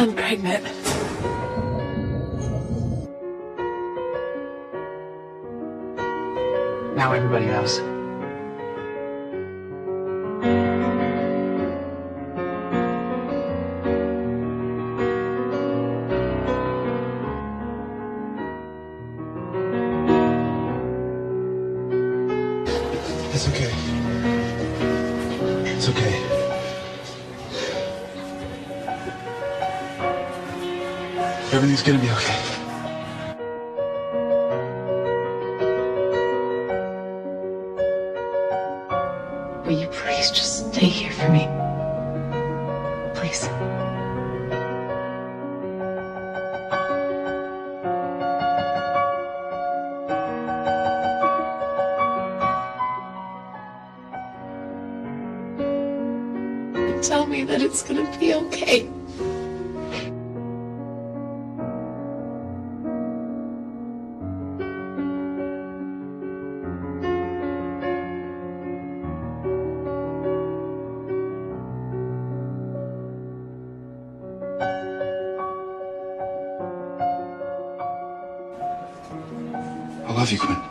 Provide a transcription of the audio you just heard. I'm pregnant. Now everybody knows. It's okay. It's okay. Everything's gonna be okay. Will you please just stay here for me? Please. Tell me that it's gonna be okay. I love you, Quinn.